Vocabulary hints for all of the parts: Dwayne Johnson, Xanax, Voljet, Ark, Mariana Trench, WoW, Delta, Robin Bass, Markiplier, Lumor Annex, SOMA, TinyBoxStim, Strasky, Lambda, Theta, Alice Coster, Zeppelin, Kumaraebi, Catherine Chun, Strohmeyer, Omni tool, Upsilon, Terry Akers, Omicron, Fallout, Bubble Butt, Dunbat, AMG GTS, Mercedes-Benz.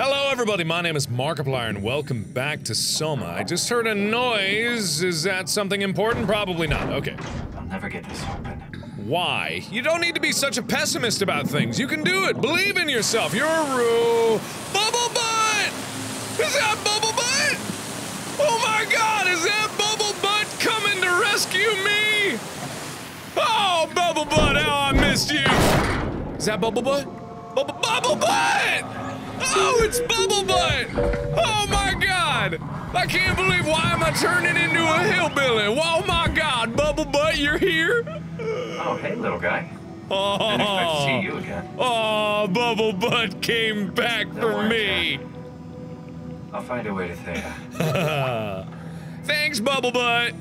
Hello everybody, my name is Markiplier and welcome back to SOMA. I just heard a noise. Is that something important? Probably not. Okay. I'll never get this open. Why? You don't need to be such a pessimist about things. You can do it. Believe in yourself. You're a roo. Bubble Butt! Is that Bubble Butt? Oh my god, is that Bubble Butt coming to rescue me? Oh, Bubble Butt, how I missed you! Is that Bubble Butt? Bubble Butt! Oh, it's Bubble Butt! Oh my god! I can't believe why am I turning into a hillbilly? Oh my god, Bubble Butt, you're here? Oh, hey, little guy. Oh, I didn't expect to see you again. Oh, Bubble Butt came back for me. I'll find a way to Theta. Thanks, Bubble Butt.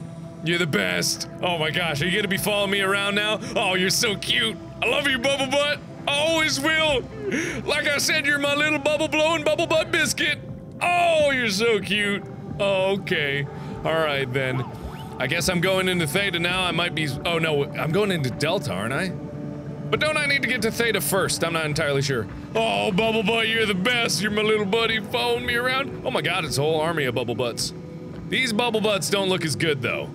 You're the best. Oh my gosh, are you gonna be following me around now? Oh, you're so cute. I love you, Bubble Butt. Always will. Like I said, you're my little bubble blowing Bubble Butt biscuit. Oh, you're so cute. Oh, okay. All right, then. I guess I'm going into Theta now. I might be. Oh, no. I'm going into Delta, aren't I? But don't I need to get to Theta first? I'm not entirely sure. Oh, Bubble Butt, you're the best. You're my little buddy following me around. Oh, my God. It's a whole army of Bubble Butts. These Bubble Butts don't look as good, though.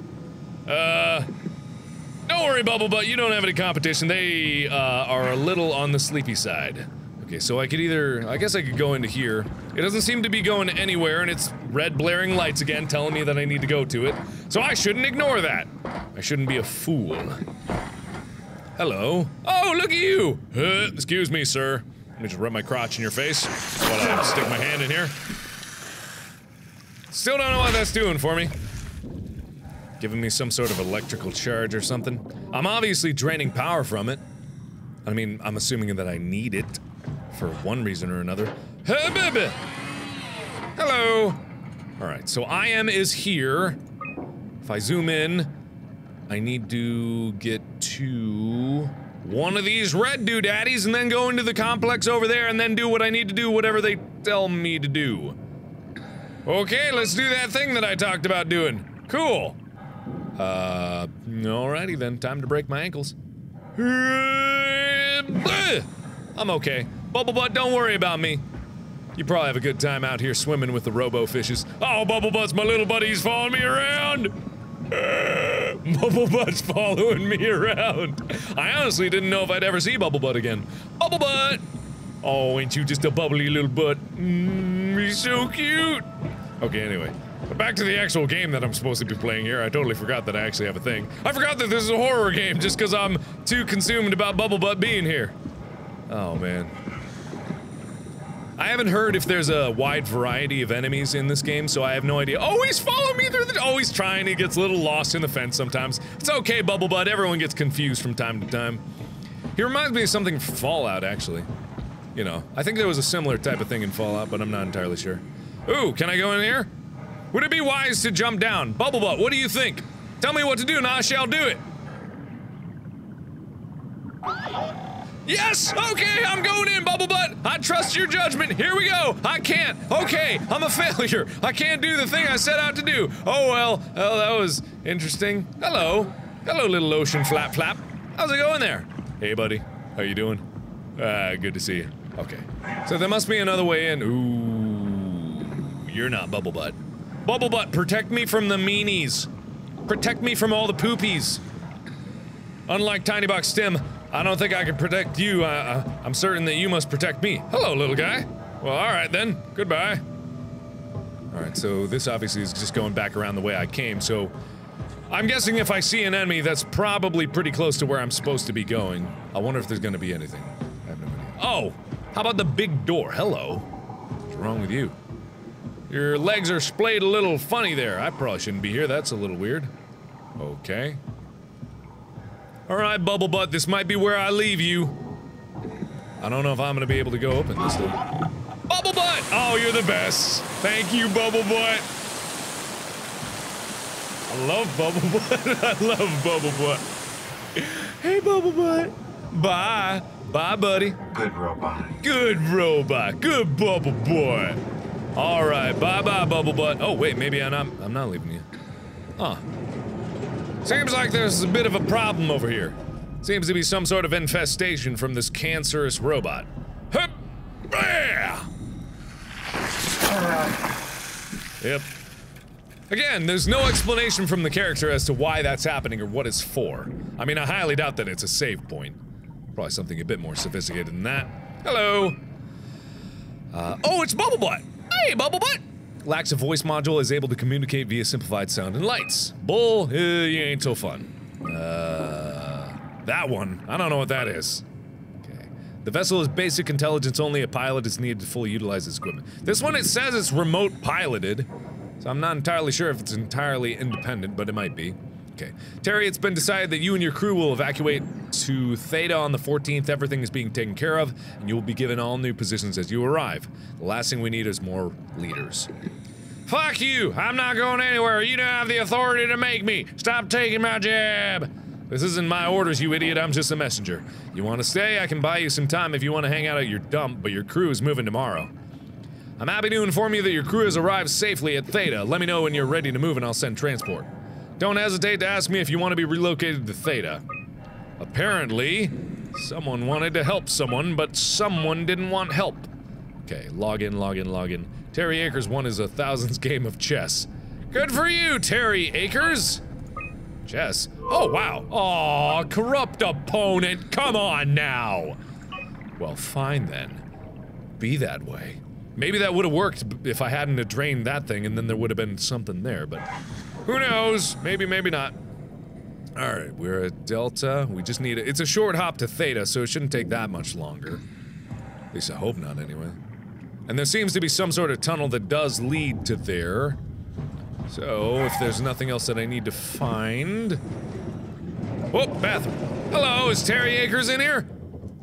Don't worry, Bubble Butt, you don't have any competition. They are a little on the sleepy side. Okay, so I could either... I guess I could go into here. It doesn't seem to be going anywhere, and it's red blaring lights again telling me that I need to go to it. So I shouldn't ignore that. I shouldn't be a fool. Hello. Oh, look at you! Excuse me, sir. Let me just rub my crotch in your face while I stick my hand in here. Still don't know what that's doing for me. Giving me some sort of electrical charge or something. I'm obviously draining power from it. I mean, I'm assuming that I need it for one reason or another. Hey, baby! Hello! Alright, so IM is here. If I zoom in, I need to get to one of these red doodaddies and then go into the complex over there and then do what I need to do, whatever they tell me to do. Okay, let's do that thing that I talked about doing. Cool! Alrighty then, time to break my ankles. I'm okay. Bubble Butt, don't worry about me. You probably have a good time out here swimming with the robo fishes. Oh, Bubble Butt's my little buddy, he's following me around! Bubble Butt's following me around. I honestly didn't know if I'd ever see Bubble Butt again. Bubble Butt! Oh, ain't you just a bubbly little butt? He's so cute! Okay, anyway. But back to the actual game that I'm supposed to be playing here. I totally forgot that I actually have a thing. I forgot that this is a horror game just because I'm too consumed about Bubble Butt being here. Oh, man. I haven't heard if there's a wide variety of enemies in this game, so I have no idea. Always follow me through the- always trying. He gets a little lost in the fence sometimes. It's okay, Bubble Butt. Everyone gets confused from time to time. He reminds me of something from Fallout, actually. You know, I think there was a similar type of thing in Fallout, but I'm not entirely sure. Ooh, can I go in here? Would it be wise to jump down? Bubble Butt, what do you think? Tell me what to do and I shall do it. Yes! Okay, I'm going in, Bubble Butt! I trust your judgment. Here we go! I can't. Okay, I'm a failure. I can't do the thing I set out to do. Oh well. Oh, that was interesting. Hello. Hello, little ocean flap flap. How's it going there? Hey, buddy. How you doing? Good to see you. Okay. So there must be another way in. Ooh. You're not Bubble Butt. Bubble Butt, protect me from the meanies. Protect me from all the poopies. Unlike TinyBoxStim, I don't think I can protect you. I'm certain that you must protect me. Hello, little guy. Well, alright then. Goodbye. Alright, so this obviously is just going back around the way I came, so... I'm guessing if I see an enemy, that's probably pretty close to where I'm supposed to be going. I wonder if there's gonna be anything. I have no idea. Oh! How about the big door? Hello. What's wrong with you? Your legs are splayed a little funny there. I probably shouldn't be here. That's a little weird. Okay. Alright, Bubble Butt, this might be where I leave you. I don't know if I'm gonna be able to go open this door. Bubble Butt! Oh, you're the best. Thank you, Bubble Butt. I love Bubble Butt. I love Bubble Butt. Hey, Bubble Butt. Bye. Bye, buddy. Good robot. Good robot. Good Bubble Boy. Alright, bye-bye, Bubble Butt. Oh, wait, maybe I'm not leaving you. Huh. Seems like there's a bit of a problem over here. Seems to be some sort of infestation from this cancerous robot. Hup! Yep. Again, there's no explanation from the character as to why that's happening or what it's for. I mean, I highly doubt that it's a save point. Probably something a bit more sophisticated than that. Hello! Oh, it's Bubble Butt! Hey, Bubble Butt! Lacks a voice module, is able to communicate via simplified sound and lights. Bull, you ain't so fun. That one. I don't know what that is. Okay. The vessel is basic intelligence only. A pilot is needed to fully utilize its equipment. This one, it says it's remote piloted. So I'm not entirely sure if it's entirely independent, but it might be. Okay. Terry, it's been decided that you and your crew will evacuate to Theta on the 14th. Everything is being taken care of, and you will be given all new positions as you arrive. The last thing we need is more leaders. Fuck you! I'm not going anywhere! You don't have the authority to make me! Stop taking my job! This isn't my orders, you idiot. I'm just a messenger. You want to stay? I can buy you some time if you want to hang out at your dump, but your crew is moving tomorrow. I'm happy to inform you that your crew has arrived safely at Theta. Let me know when you're ready to move and I'll send transport. Don't hesitate to ask me if you want to be relocated to Theta. Apparently, someone wanted to help someone, but someone didn't want help. Okay, log in. Terry Akers won his 1,000th game of chess. Good for you, Terry Akers! Chess? Oh, wow. Aw, corrupt opponent, come on now! Well, fine then. Be that way. Maybe that would've worked if I hadn't drained that thing, and then there would've been something there, but who knows? Maybe, maybe not. Alright, we're at Delta. We just need it's a short hop to Theta, so it shouldn't take that much longer. At least I hope not, anyway. And there seems to be some sort of tunnel that does lead to there. So, if there's nothing else that I need to find... Oh, bathroom. Hello, is Terry Akers in here?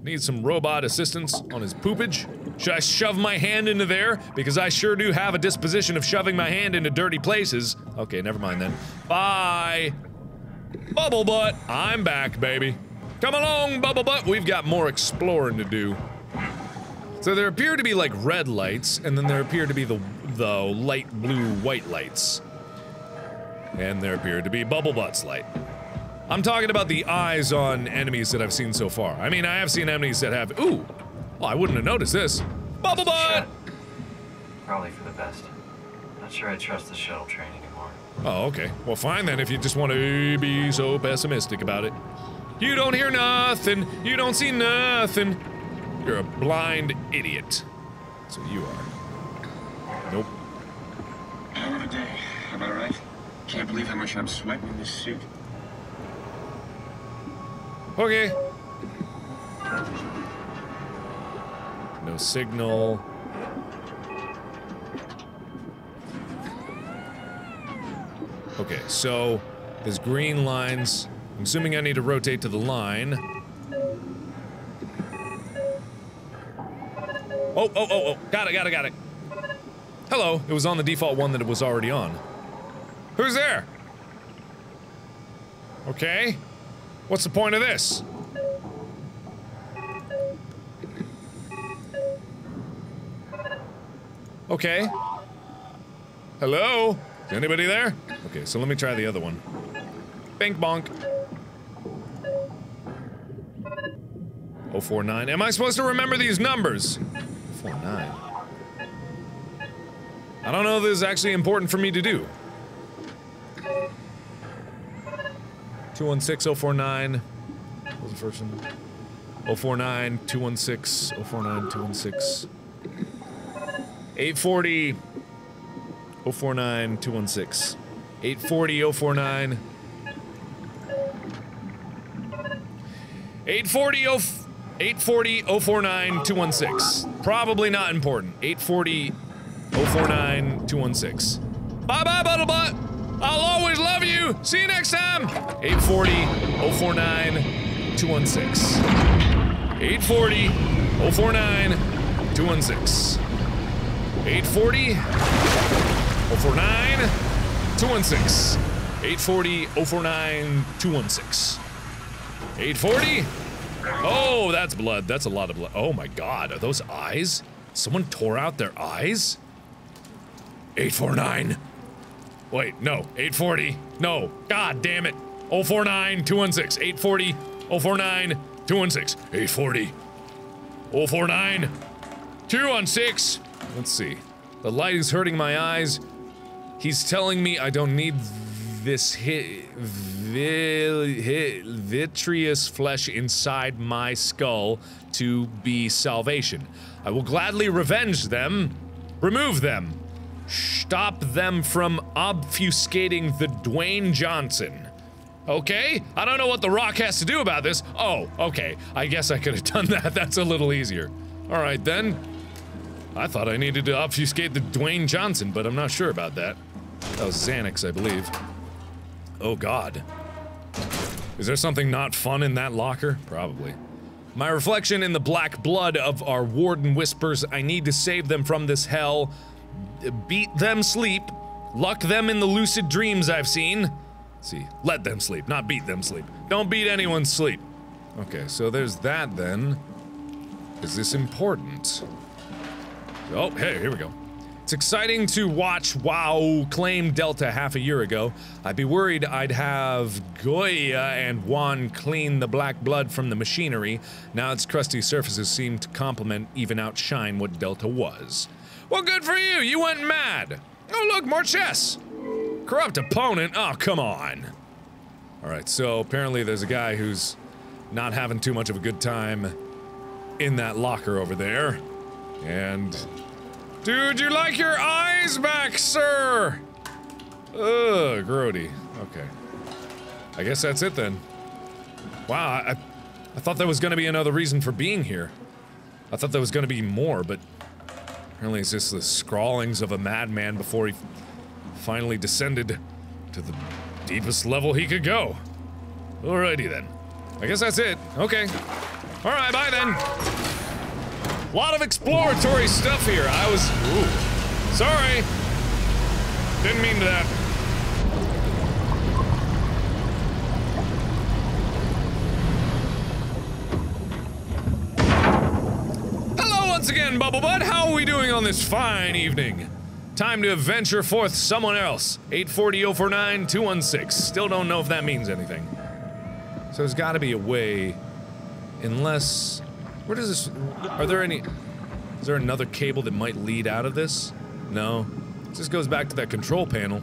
Needs some robot assistance on his poopage. Should I shove my hand into there? Because I sure do have a disposition of shoving my hand into dirty places. Okay, never mind then. Bye! Bubble Butt! I'm back, baby. Come along, Bubble Butt! We've got more exploring to do. So there appear to be, like, red lights, and then there appear to be the light blue-white lights. And there appear to be Bubble Butt's light. I'm talking about the eyes on enemies that I've seen so far. I mean, I have seen enemies that have- ooh! Well, I wouldn't have noticed this. Bubble Butt! Probably for the best. Not sure I trust the shuttle train anymore. Oh, okay. Well, fine then, if you just want to be so pessimistic about it. You don't hear nothing. You don't see nothing. You're a blind idiot. So you are. Nope. Hell of a day. Am I right? Can't believe how much I'm sweating in this suit. Okay. No signal. Okay, so there's green lines. I'm assuming I need to rotate to the line. Oh. Got it. Hello. It was on the default one that it was already on. Who's there? Okay. What's the point of this? Okay. Hello? Is anybody there? Okay, so let me try the other one. Bink bonk. 049. Am I supposed to remember these numbers? 049. I don't know if this is actually important for me to do. 216049. What was the first one? 049, 216, 049, 216. 840 049 216. 840 049. 840 049 216. Probably not important. 840 049 216. Bye bye, Bubble Butt! I'll always love you! See you next time! 840 049 216. 840 049 216. 840 049 216. 840 049 216. 840. Oh, that's blood. That's a lot of blood. Oh my god, are those eyes? Someone tore out their eyes? 849. Wait, no. 840. No. God damn it. 049 216. 840 049 216. 840 049 216. Let's see. The light is hurting my eyes. He's telling me I don't need this vitreous flesh inside my skull to be salvation. I will gladly revenge them. Remove them. Stop them from obfuscating the Dwayne Johnson. Okay? I don't know what The Rock has to do about this. Oh, okay. I guess I could have done that. That's a little easier. Alright then. I thought I needed to obfuscate the Dwayne Johnson, but I'm not sure about that. That was Xanax, I believe. Oh god. Is there something not fun in that locker? Probably. My reflection in the black blood of our warden whispers, I need to save them from this hell. Beat them sleep. Luck them in the lucid dreams I've seen. See, let them sleep, not beat them sleep. Don't beat anyone's sleep. Okay, so there's that then. Is this important? Oh, hey, here we go. It's exciting to watch WoW claim Delta half a year ago. I'd be worried I'd have Goya and Juan clean the black blood from the machinery. Now its crusty surfaces seem to complement, even outshine what Delta was. Well, good for you, you went mad. Oh look, more chess. Corrupt opponent? Oh, come on. Alright, so apparently there's a guy who's not having too much of a good time in that locker over there. And... Dude, you like your eyes back, sir! Ugh, grody. Okay. I guess that's it then. Wow, I thought there was gonna be another reason for being here. I thought there was gonna be more, but... Apparently it's just the scrawlings of a madman before he finally descended to the deepest level he could go. Alrighty then. I guess that's it. Okay. Alright, bye then! A lot of exploratory stuff here. I was... Ooh. Sorry! Didn't mean that. Hello once again, Bubble Butt! How are we doing on this fine evening? Time to venture forth someone else. 840-049-216. Still don't know if that means anything. So there's gotta be a way... Unless... Where does this... Are there any... Is there another cable that might lead out of this? No. This goes back to that control panel.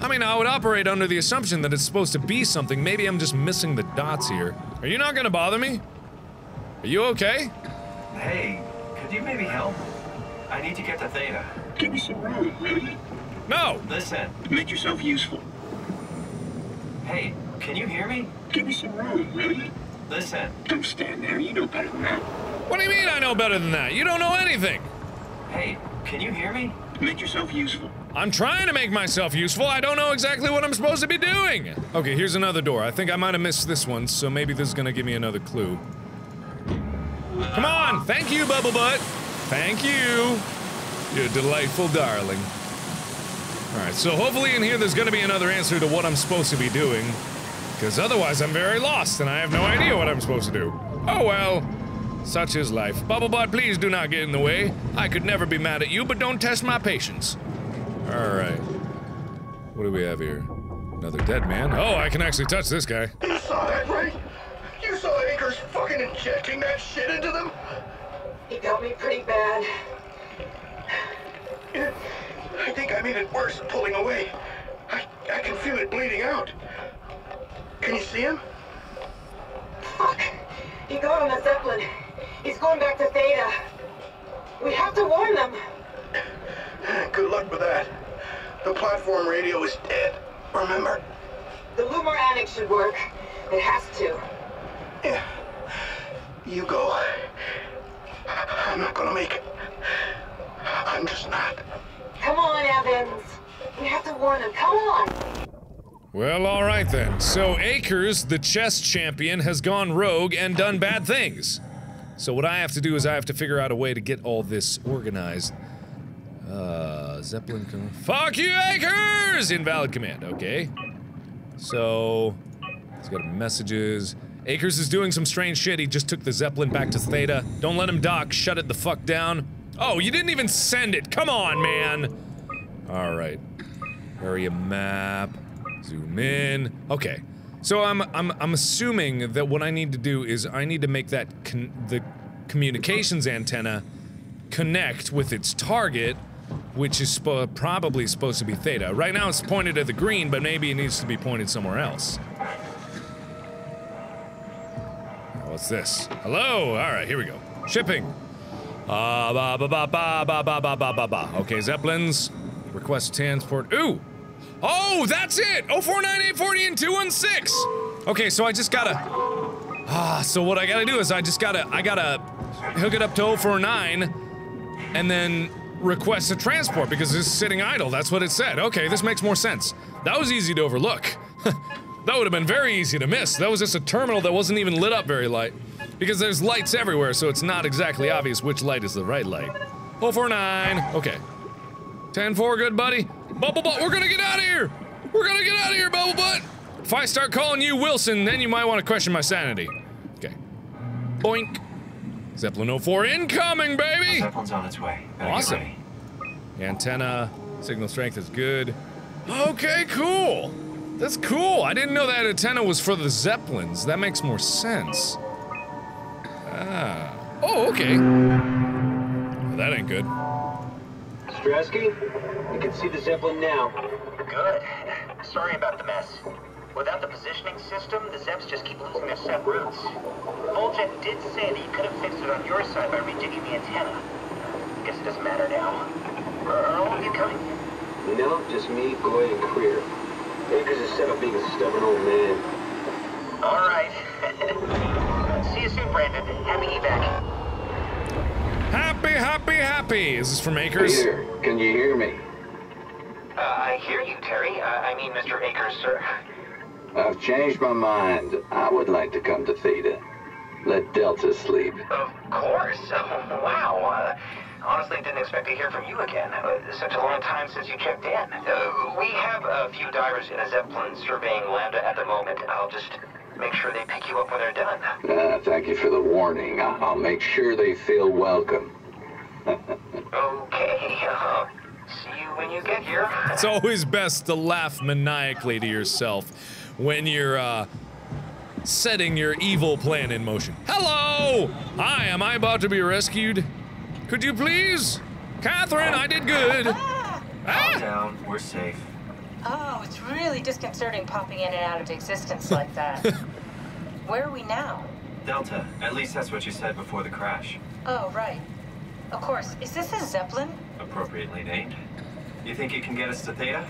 I mean, I would operate under the assumption that it's supposed to be something. Maybe I'm just missing the dots here. Are you not gonna bother me? Are you okay? Hey, could you maybe help? I need to get to Theta. Give me some room, will you? No! Listen. Make yourself useful. Hey, can you hear me? Give me some room, will you? Listen. Don't stand there, you know better than that. What do you mean I know better than that? You don't know anything! Hey, can you hear me? Make yourself useful. I'm trying to make myself useful, I don't know exactly what I'm supposed to be doing! Okay, here's another door. I think I might have missed this one, so maybe this is gonna give me another clue. Come on! Thank you, Bubble Butt! Thank you! You're a delightful darling. Alright, so hopefully in here there's gonna be another answer to what I'm supposed to be doing. Because otherwise I'm very lost and I have no idea what I'm supposed to do. Oh well. Such is life. Bubble Butt, please do not get in the way. I could never be mad at you, but don't test my patience. Alright. What do we have here? Another dead man? Oh, I can actually touch this guy. You saw that, right? You saw Akers fucking injecting that shit into them? He got me pretty bad. I think I made it worse pulling away. I can feel it bleeding out. Can you see him? Fuck! He got on a Zeppelin. He's going back to Theta. We have to warn them. Good luck with that. The platform radio is dead, remember? The Lumor Annex should work. It has to. Yeah. You go. I'm not gonna make it. I'm just not. Come on, Evans. We have to warn him. Come on! Well, alright then. So Akers, the chess champion, has gone rogue and done bad things. So what I have to do is I have to figure out a way to get all this organized. Zeppelin can- Fuck you, Akers! Invalid command, okay. So... He's got messages. Akers is doing some strange shit. He just took the Zeppelin back to Theta. Don't let him dock. Shut it the fuck down. Oh, you didn't even send it! Come on, man! Alright. Area map. Zoom in. Okay, so I'm assuming that what I need to do is I need to make that the communications antenna connect with its target, which is probably supposed to be Theta. Right now it's pointed at the green, but maybe it needs to be pointed somewhere else. What's this? Hello? Alright, here we go. Shipping. Okay, Zeppelins. Request transport. Ooh! Oh, that's it! 049840 and 216! Okay, so I just gotta... so what I gotta do is I gotta hook it up to 049 and then request a transport because it's sitting idle. That's what it said. Okay, this makes more sense. That was easy to overlook. That would have been very easy to miss. That was just a terminal that wasn't even lit up very light. Because there's lights everywhere, so it's not exactly obvious which light is the right light. 049. Okay. 10-4, good buddy. Bubble Butt, we're gonna get out of here! We're gonna get out of here, Bubble Butt! If I start calling you Wilson, then you might want to question my sanity. Okay. Boink. Zeppelin 04 incoming, baby! Zeppelin's on its way. Awesome. Antenna. Signal strength is good. Okay, cool! That's cool! I didn't know that antenna was for the Zeppelins. That makes more sense. Ah. Oh, okay. Well, that ain't good. Strasky, we can see the Zeppelin now. Good. Sorry about the mess. Without the positioning system, the Zeps just keep losing their set routes. Voljet did say that you could have fixed it on your side by redigging the antenna. Guess it doesn't matter now. Earl, are you coming? No, just me, Goy, and Creer. Akers is set up being a stubborn old man. Alright. See you soon, Brandon. Happy evac. Happy, happy, happy! Is this from Akers? Peter, can you hear me? I hear you, Terry. I mean, Mr. Akers, sir. I've changed my mind. I would like to come to Theta. Let Delta sleep. Of course. Oh, wow. Honestly, didn't expect to hear from you again. Such a long time since you checked in. We have a few divers in a Zeppelin surveying Lambda at the moment. I'll just make sure they pick you up when they're done. Thank you for the warning. I'll make sure they feel welcome. Okay. See you when you get here. It's always best to laugh maniacally to yourself when you're, setting your evil plan in motion. Hello! Hi, am I about to be rescued? Could you please? Catherine, I did good. Calm down, we're safe. Oh, it's really disconcerting popping in and out of existence like that. Where are we now? Delta, at least that's what you said before the crash. Oh, right. Of course, is this a Zeppelin? Appropriately named. You think it can get us to Theta?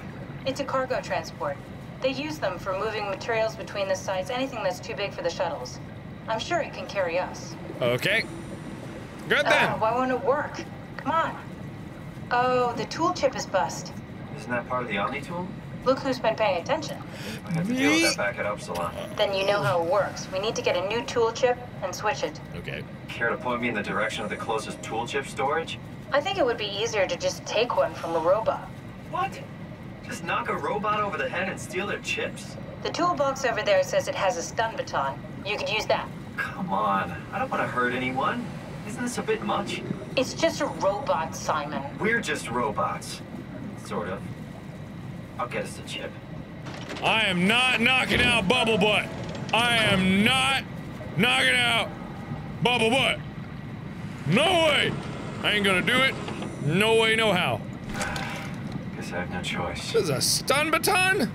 It's a cargo transport. They use them for moving materials between the sites, anything that's too big for the shuttles. I'm sure it can carry us. Okay. Good then. Why won't it work? Come on. Oh, the tool chip is bust. Isn't that part of the Omni tool? Look who's been paying attention. I have to deal with that back at Upsilon. Then you know how it works. We need to get a new tool chip and switch it. Okay. Care to point me in the direction of the closest tool chip storage? I think it would be easier to just take one from the robot. What? Just knock a robot over the head and steal their chips? The toolbox over there says it has a stun baton. You could use that. Come on. I don't want to hurt anyone. Isn't this a bit much? It's just a robot, Simon. We're just robots. Sort of. I'll get us the chip. I am not knocking out Bubble Butt. I am not knocking out Bubble Butt. No way! I ain't gonna do it. No way, no how. Guess I have no choice. This is a stun baton?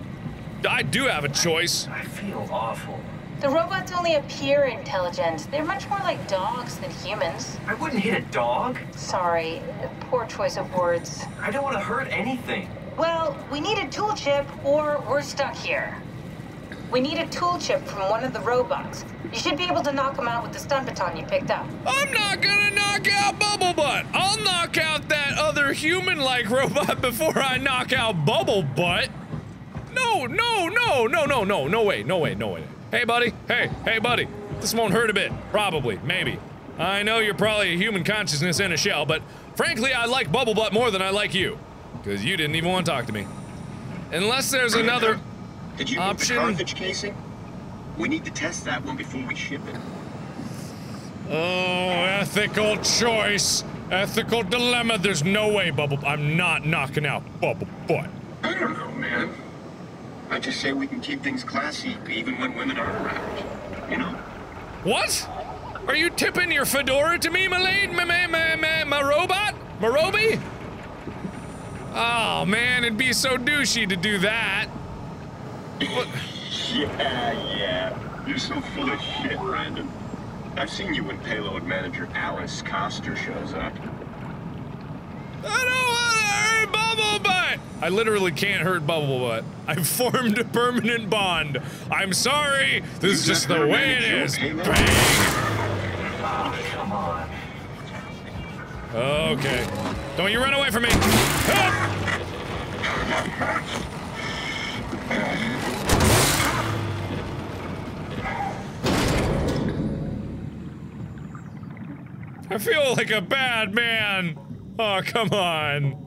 I do have a choice. I feel awful. The robots only appear intelligent. They're much more like dogs than humans. I wouldn't hit a dog. Sorry, poor choice of words. I don't want to hurt anything. Well, we need a tool chip or we're stuck here. We need a tool chip from one of the robots. You should be able to knock them out with the stun baton you picked up. I'm not gonna knock out Bubble Butt. I'll knock out that other human-like robot before I knock out Bubble Butt. No, no, no, no, no, no, no way, no way, no way. Hey, buddy. Hey, hey, buddy. This won't hurt a bit. Probably. Maybe. I know you're probably a human consciousness in a shell, but frankly, I like Bubble Butt more than I like you. Because you didn't even want to talk to me. Unless there's another option. Did you move the cartridge casing? We need to test that one before we ship it. Oh, ethical choice. Ethical dilemma. There's no way, I'm not knocking out Bubble Butt. I don't know, man. I just say we can keep things classy, even when women aren't around, you know? What? Are you tipping your fedora to me, my robot? Marobi? Oh man, it'd be so douchey to do that. What? Yeah. You're so full of shit, Brandon. I've seen you when payload manager Alice Coster shows up. I don't want to hurt Bubble Butt! I literally can't hurt Bubble Butt. I've formed a permanent bond. I'm sorry, this is just the way it is. Bang! Oh, come on. Okay. Don't you run away from me! I feel like a bad man! Oh, come on.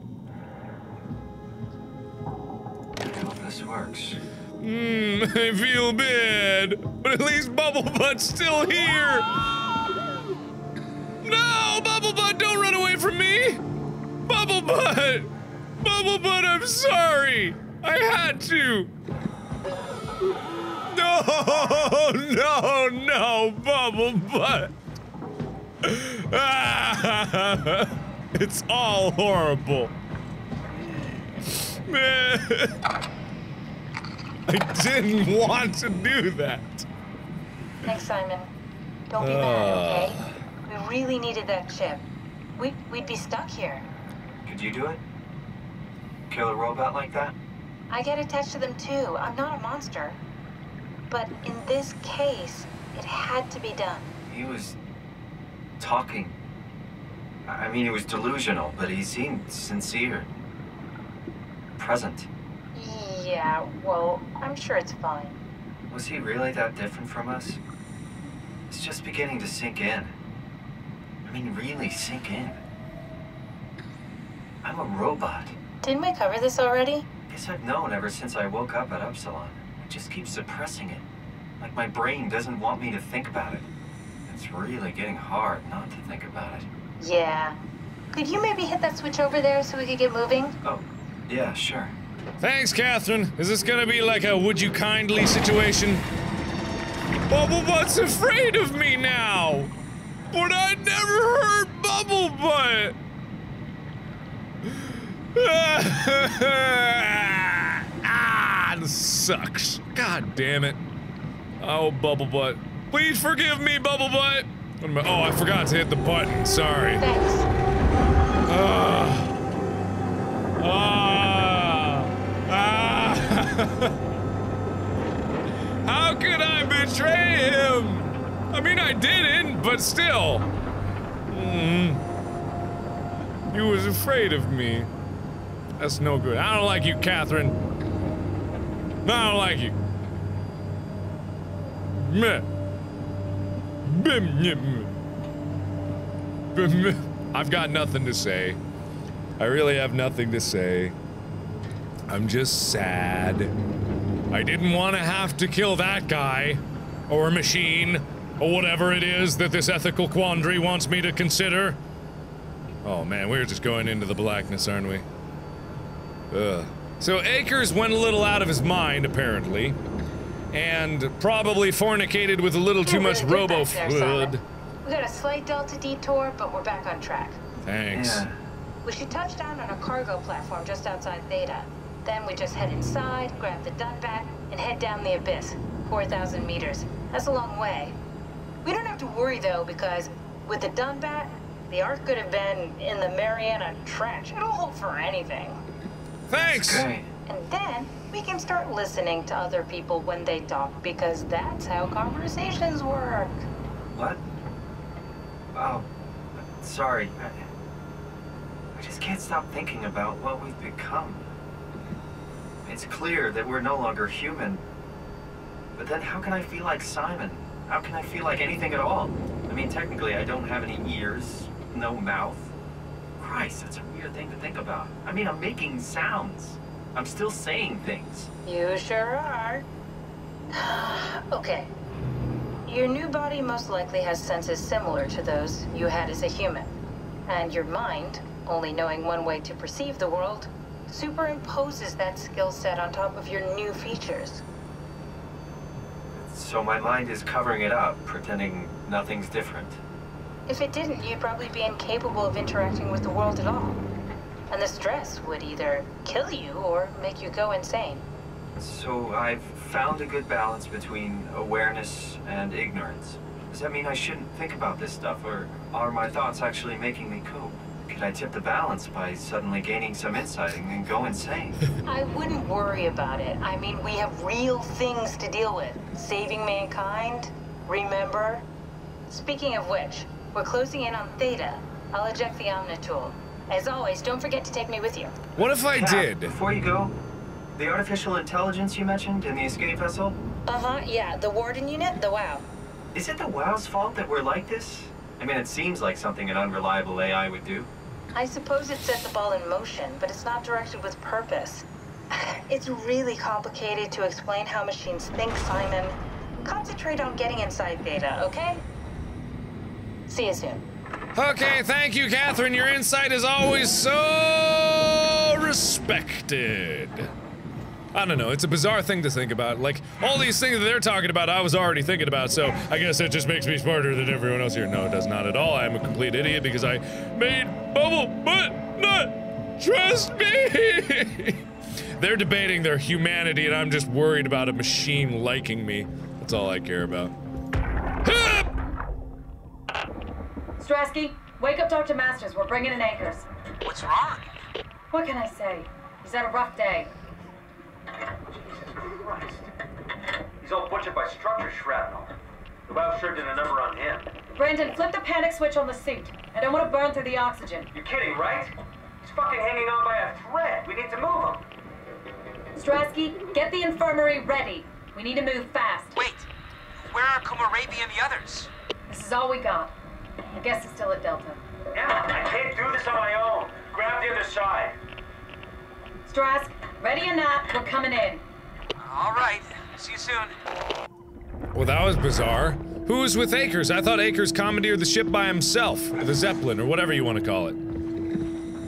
This works. I feel bad. But at least Bubble Butt's still here! No! Bubble Butt, don't run away from me! Bubble Butt! Bubble Butt, I'm sorry! I had to! No, Bubble Butt! Ah! It's all horrible. I didn't want to do that. Hey, Simon. Don't be mad, okay? We really needed that chip. We'd be stuck here. Could you do it? Kill a robot like that? I get attached to them too. I'm not a monster. But in this case, it had to be done. He was talking. I mean, he was delusional, but he seemed sincere. Present. Yeah, well, I'm sure it's fine. Was he really that different from us? It's just beginning to sink in. I mean, really sink in. I'm a robot. Didn't we cover this already? I guess I've known ever since I woke up at Upsilon. I just keep suppressing it. Like my brain doesn't want me to think about it. It's really getting hard not to think about it. Yeah. Could you maybe hit that switch over there so we could get moving? Oh, yeah, sure. Thanks, Catherine. Is this gonna be like a would you kindly situation? Bubble Butt's afraid of me now! But I never hurt Bubble Butt! Ah, this sucks. God damn it. Oh, Bubble Butt. Please forgive me, Bubble Butt! Oh, I forgot to hit the button. Sorry. Thanks. How could I betray him? I mean, I didn't, but still. He was afraid of me. That's no good. I don't like you, Catherine. I don't like you. Meh. I've got nothing to say. I really have nothing to say. I'm just sad. I didn't want to have to kill that guy, or machine, or whatever it is that this ethical quandary wants me to consider. Oh man, we're just going into the blackness, aren't we? Ugh. So Akers went a little out of his mind, apparently. And probably fornicated with a little too much robo food. We got a slight Delta detour, but we're back on track. Thanks. Yeah. We should touch down on a cargo platform just outside Theta. Then we just head inside, grab the Dunbat, and head down the abyss. 4,000 meters. That's a long way. We don't have to worry, though, because with the Dunbat, the Ark could have been in the Mariana Trench. It'll hold for anything. Thanks! And then we can start listening to other people when they talk, because that's how conversations work. What? Oh, sorry. I just can't stop thinking about what we've become. It's clear that we're no longer human. But then how can I feel like Simon? How can I feel like anything at all? I mean, technically, I don't have any ears, no mouth. Christ, that's a weird thing to think about. I mean, I'm making sounds. I'm still saying things. You sure are. Okay. Your new body most likely has senses similar to those you had as a human. And your mind, only knowing one way to perceive the world, superimposes that skill set on top of your new features. So my mind is covering it up, pretending nothing's different. If it didn't, you'd probably be incapable of interacting with the world at all. and the stress would either kill you or make you go insane. So I've found a good balance between awareness and ignorance. Does that mean I shouldn't think about this stuff, or are my thoughts actually making me cope? Could I tip the balance by suddenly gaining some insight and then go insane? I wouldn't worry about it. I mean, we have real things to deal with. Saving mankind, remember? Speaking of which, we're closing in on Theta. I'll eject the Omni tool. As always, don't forget to take me with you. What if I did? Before you go, the artificial intelligence you mentioned in the escape vessel? Yeah, the warden unit, the WoW. Is it the WoW's fault that we're like this? I mean, it seems like something an unreliable AI would do. I suppose it set the ball in motion, but it's not directed with purpose. It's really complicated to explain how machines think, Simon. Concentrate on getting inside Theta, okay? See you soon. Okay, thank you, Catherine. Your insight is always so respected. I don't know, it's a bizarre thing to think about. Like, all these things that they're talking about, I was already thinking about, so I guess it just makes me smarter than everyone else here. No, it does not at all. I am a complete idiot because I made Bubble Butt not trust me. They're debating their humanity, and I'm just worried about a machine liking me. That's all I care about. Strasky, wake up Dr. Masters. We're bringing in Akers. What's wrong? What can I say? He's had a rough day. Jesus Christ. He's all butchered by structure shrapnel. The WoW sure did a number on him. Brandon, flip the panic switch on the suit. I don't want to burn through the oxygen. You're kidding, right? He's fucking hanging on by a thread. We need to move him. Strasky, get the infirmary ready. We need to move fast. Wait. Where are Kumaraebi and the others? This is all we got. I guess it's still at Delta. Now, I can't do this on my own. Grab the other side. Strask, ready or not, we're coming in. All right. See you soon. Well, that was bizarre. Who was with Akers? I thought Akers commandeered the ship by himself. Or the Zeppelin, or whatever you want to call it.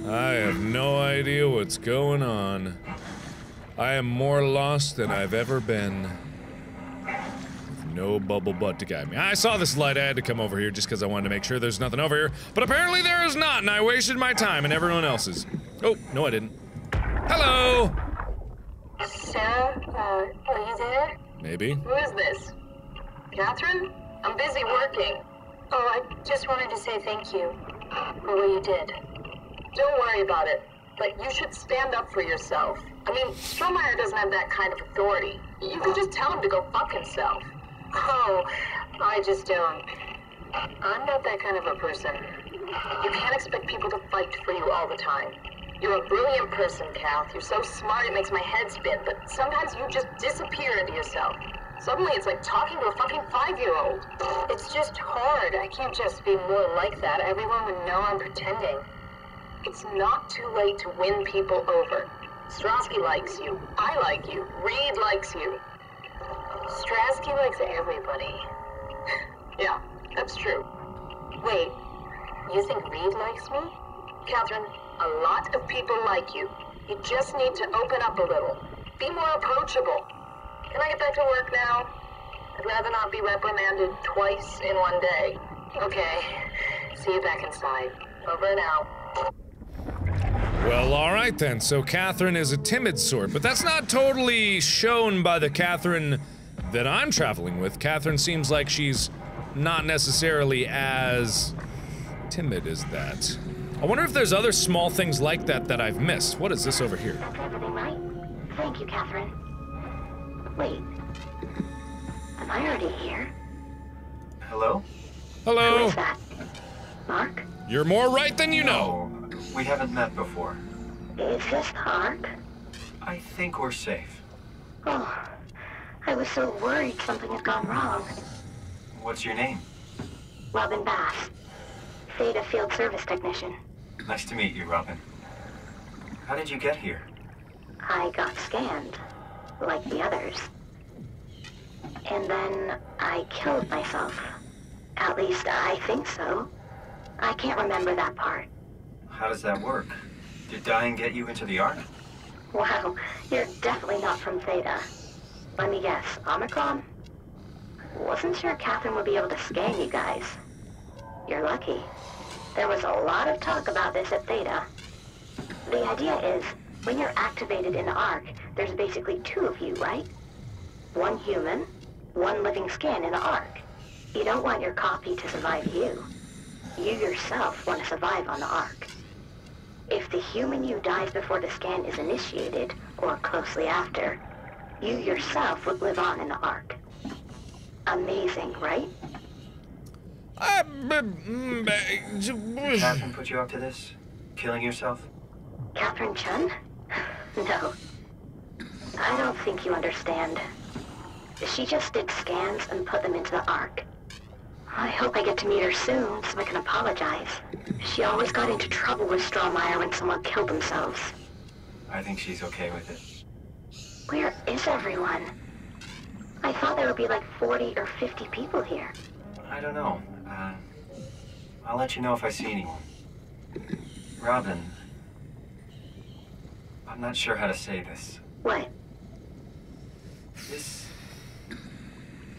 I have no idea what's going on. I am more lost than I've ever been. No Bubble Butt to guide me. I saw this light, I had to come over here just because I wanted to make sure there's nothing over here, but apparently there is not, and I wasted my time and everyone else's. Oh, no I didn't. Hello! Sir, are you there? Maybe. Who is this? Catherine? I'm busy working. Oh, I just wanted to say thank you for what you did. Don't worry about it, but you should stand up for yourself. I mean, Strohmeyer doesn't have that kind of authority. You can just tell him to go fuck himself. Oh, I just don't. I'm not that kind of a person. You can't expect people to fight for you all the time. You're a brilliant person, Kath. You're so smart it makes my head spin, but sometimes you just disappear into yourself. Suddenly it's like talking to a fucking 5-year-old. It's just hard. I can't just be more like that. Everyone would know I'm pretending. It's not too late to win people over. Strasky likes you. I like you. Reed likes you. Strasky likes everybody. Yeah, that's true. Wait, you think Reed likes me? Catherine, a lot of people like you. You just need to open up a little. Be more approachable. Can I get back to work now? I'd rather not be reprimanded twice in one day. Okay, see you back inside. Over and out. Well, alright then, so Catherine is a timid sort, but that's not totally shown by the Catherine that I'm traveling with. Catherine seems like she's not necessarily as timid as that. I wonder if there's other small things like that that I've missed. What is this over here? That's everything, right? Thank you, Catherine. Wait. Am I already here? Hello? Hello. Who is that? Mark? You're more right than you know. No, we haven't met before. Is this Ark? I think we're safe. Oh. I was so worried something had gone wrong. What's your name? Robin Bass. Theta Field Service Technician. Nice to meet you, Robin. How did you get here? I got scanned, like the others. And then I killed myself. At least I think so. I can't remember that part. How does that work? Did dying get you into the Ark? Wow, you're definitely not from Theta. Let me guess, Omicron? Wasn't sure Catherine would be able to scan you guys. You're lucky. There was a lot of talk about this at Theta. The idea is, when you're activated in Ark, there's basically two of you, right? One human, one living skin in Ark. You don't want your copy to survive you. You yourself want to survive on the Ark. If the human you dies before the scan is initiated, or closely after, you yourself would live on in the Ark. Amazing, right? Catherine put you up to this? Killing yourself? Catherine Chun? No. I don't think you understand. She just did scans and put them into the Ark. I hope I get to meet her soon so I can apologize. She always got into trouble with Strohmeyer when someone killed themselves. I think she's okay with it. Where is everyone? I thought there would be like 40 or 50 people here. I don't know. I'll let you know if I see anyone. Robin, I'm not sure how to say this. What?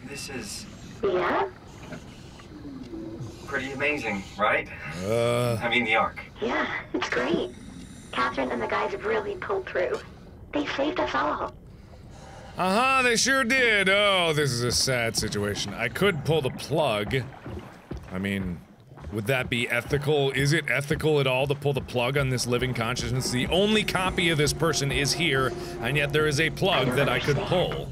This is... Yeah? Pretty amazing, right? I mean, the Ark. Yeah, it's great. Catherine and the guys have really pulled through. They saved us all. Uh-huh, they sure did. Oh, this is a sad situation. I could pull the plug. I mean, would that be ethical? Is it ethical at all to pull the plug on this living consciousness? The only copy of this person is here, and yet there is a plug that I could pull.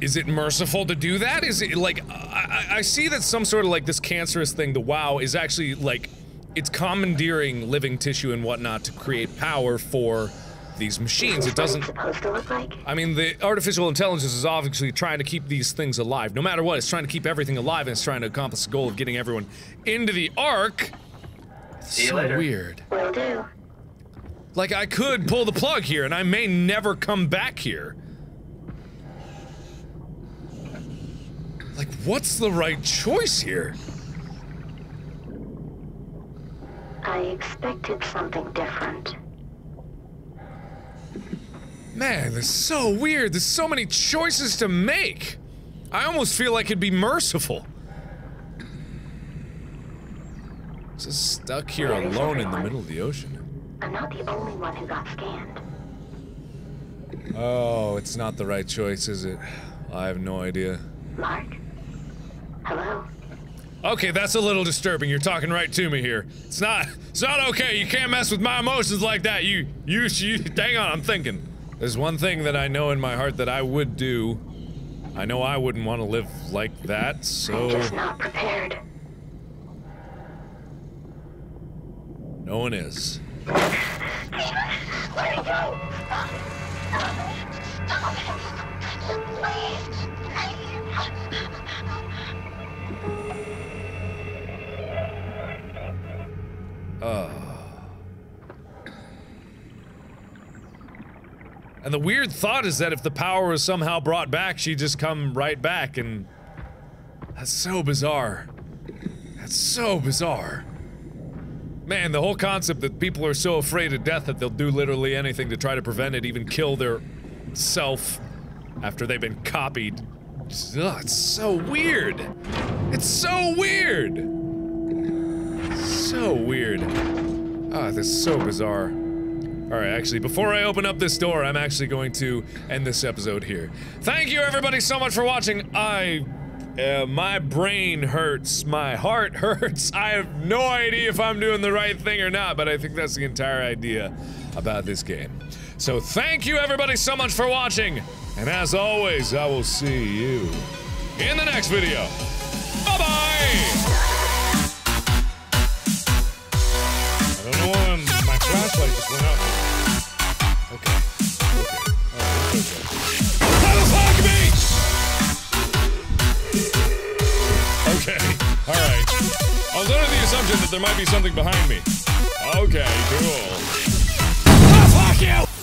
Is it merciful to do that? Is it, like, I see that some sort of, like, this cancerous thing, the WoW, is actually, like, it's commandeering living tissue and whatnot to create power for these machines. It doesn't... I mean, the artificial intelligence is obviously trying to keep these things alive. No matter what, it's trying to keep everything alive, and it's trying to accomplish the goal of getting everyone into the Ark. See you later. So weird. Will do. Like, I could pull the plug here, and I may never come back here. Like, what's the right choice here? I expected something different. Man, this is so weird. There's so many choices to make. I almost feel like it'd be merciful. Just stuck here alone in the middle of the ocean. I'm not the only one who got scanned. Oh, it's not the right choice, is it? I have no idea. Mark? Hello? Okay, that's a little disturbing. You're talking right to me here. It's not okay. You can't mess with my emotions like that. You hang on, I'm thinking. There's one thing that I know in my heart that I would do. I know I wouldn't want to live like that, so... I'm just not prepared. No one is. Let me go! Stop it! Please! And the weird thought is that if the power was somehow brought back, she'd just come right back, and... That's so bizarre. That's so bizarre. Man, the whole concept that people are so afraid of death that they'll do literally anything to try to prevent it, even kill their... self after they've been copied. Ugh, it's so weird! It's so weird! So weird. Ah, this is so bizarre. Alright, actually, before I open up this door, I'm actually going to end this episode here. Thank you everybody so much for watching! My brain hurts, my heart hurts, I have no idea if I'm doing the right thing or not, but I think that's the entire idea about this game. So thank you everybody so much for watching! And as always, I will see you in the next video. Bye-bye! I don't know why my flashlight just went out. Okay. Okay. Oh, that's okay. How the fuck me! Okay. Alright. I was under the assumption that there might be something behind me. Okay, cool. Oh, fuck you!